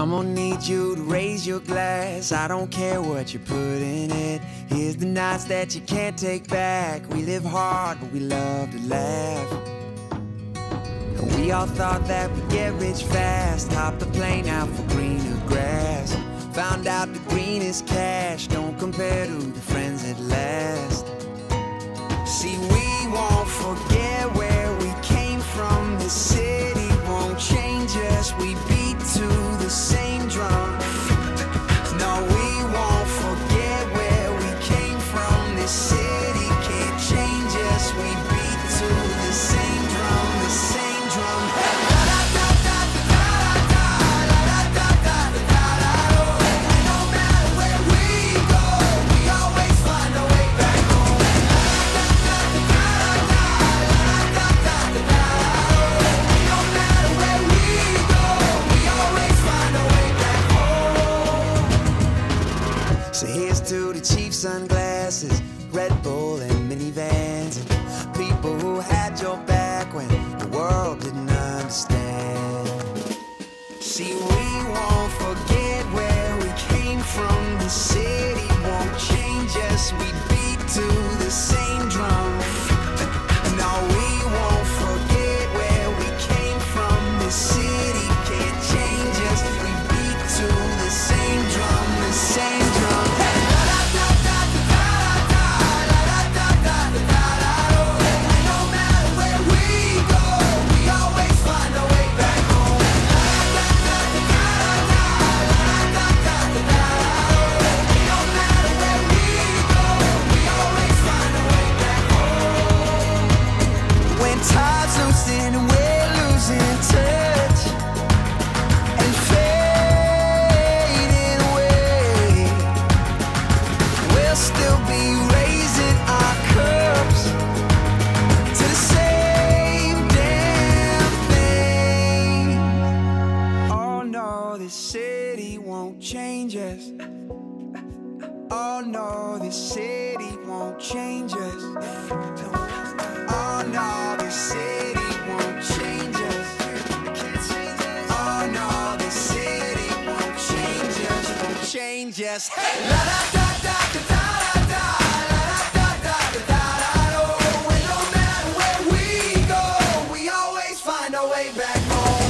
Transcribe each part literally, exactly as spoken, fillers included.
I'm gonna need you to raise your glass. I don't care what you put in it. Here's the nights that you can't take back. We live hard, but we love to laugh. And we all thought that we'd get rich fast. Hop the plane out for greener grass. Found out the green is cash. Don't compare to the friends that last. See, we won't forget where we came from. This city won't change us. We beat to the same drum. No, we won't forget where we came from. This city can't change us. We beat to the same drum, the same drum. So here's to the cheap sunglasses, Red Bull and minivans, and people who had your back when the world didn't understand. See, we won't forget where we came from. The city won't change us. We beat to the same drum. No, we won't forget where we came from. The city can't change us. We beat to the same drum, the same drum. Oh no, this city won't change us. Oh no, this city won't change us. Oh no, this city won't change us. Won't change us. Hey, la da da da da da da, la da da da da da da. Oh, it don't matter where we go, we always find our way back home.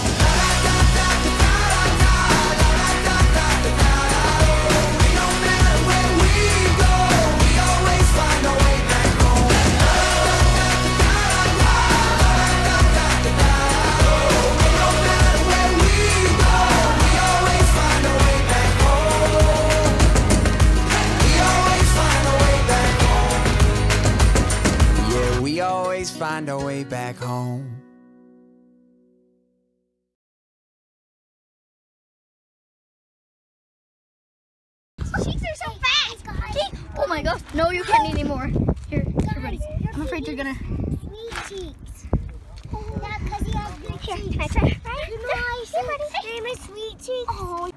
Find our way back home. Cheeks are so fast, guys. Oh my gosh, no, you can't eat anymore. Here, everybody. I'm afraid you're gonna. Sweet cheeks. Oh, yeah, because you have good cheeks. Right? You're my sweet cheeks. Oh.